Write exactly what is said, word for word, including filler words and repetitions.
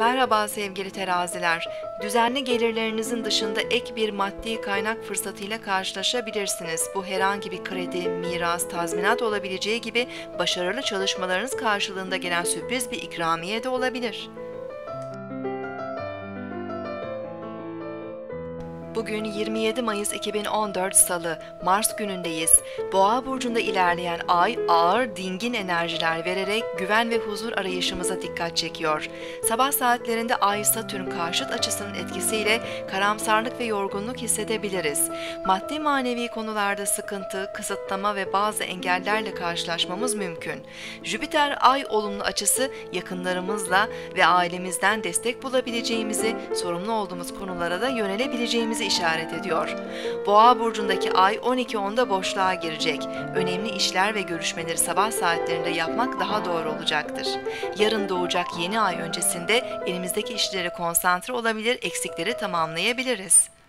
Merhaba sevgili teraziler, düzenli gelirlerinizin dışında ek bir maddi kaynak fırsatıyla karşılaşabilirsiniz. Bu herhangi bir kredi, miras, tazminat olabileceği gibi başarılı çalışmalarınız karşılığında gelen sürpriz bir ikramiye de olabilir. Bugün yirmi yedi Mayıs iki bin on dört Salı, Mars günündeyiz. Boğa burcunda ilerleyen ay ağır, dingin enerjiler vererek güven ve huzur arayışımıza dikkat çekiyor. Sabah saatlerinde ay Satürn karşıt açısının etkisiyle karamsarlık ve yorgunluk hissedebiliriz. Maddi manevi konularda sıkıntı, kısıtlama ve bazı engellerle karşılaşmamız mümkün. Jüpiter ay olumlu açısı yakınlarımızla ve ailemizden destek bulabileceğimizi, sorumlu olduğumuz konulara da yönelebileceğimizi işaret ediyor. Boğa burcundaki ay on iki onda boşluğa girecek. Önemli işler ve görüşmeleri sabah saatlerinde yapmak daha doğru olacaktır. Yarın doğacak yeni ay öncesinde elimizdeki işlere konsantre olabilir, eksikleri tamamlayabiliriz.